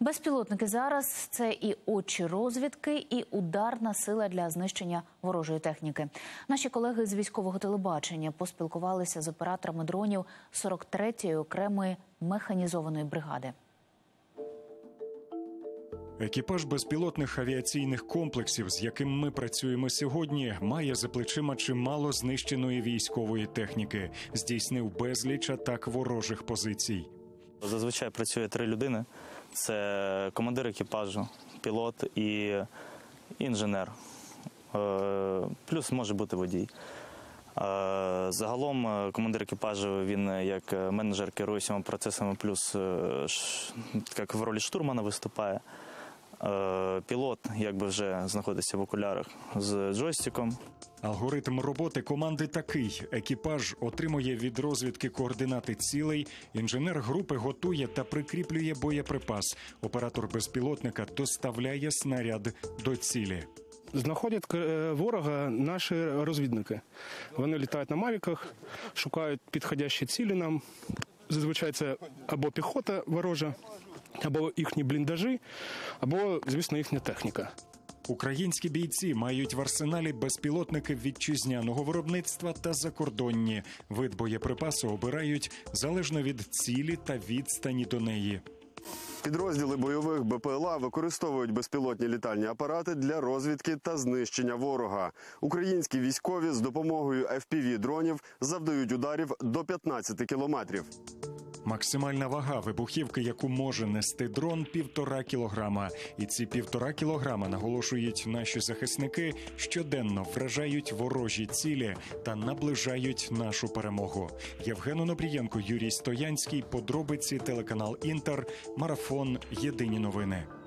Безпілотники зараз – це і очі розвідки, і ударна сила для знищення ворожої техніки. Наші колеги з військового телебачення поспілкувалися з операторами дронів 43-ї окремої механізованої бригади. Екіпаж безпілотних авіаційних комплексів, з яким ми працюємо сьогодні, має за плечима чимало знищеної військової техніки. Здійснив безліч атак ворожих позицій. Зазвичай працює 3 людини. Це командир екіпажу, пілот і інженер. Плюс може бути водій. Загалом командир екіпажу, він як менеджер керує всіма процесами, плюс як в ролі штурмана виступає. Пілот якби вже знаходиться в окулярах з джойстиком. Алгоритм роботи команди такий. Екіпаж отримує від розвідки координати цілей, інженер групи готує та прикріплює боєприпас. Оператор безпілотника доставляє снаряд до цілі. Знаходять ворога наші розвідники. Вони літають на мавіках, шукають підходящі цілі нам. Зазвичай це або піхота ворожа, або їхні бліндажі, або, звісно, їхня техніка. Українські бійці мають в арсеналі безпілотники вітчизняного виробництва та закордонні. Вид боєприпасу обирають залежно від цілі та відстані до неї. Підрозділи бойових БПЛА використовують безпілотні літальні апарати для розвідки та знищення ворога. Українські військові з допомогою FPV-дронів завдають ударів до 15 кілометрів. Максимальна вага вибухівки, яку може нести дрон – 1,5 кілограма. І ці 1,5 кілограма, наголошують наші захисники, щоденно вражають ворожі цілі та наближають нашу перемогу. Євген Онопрієнко, Юрій Стоянський, подробиці, телеканал Інтер, Марафон, Єдині новини.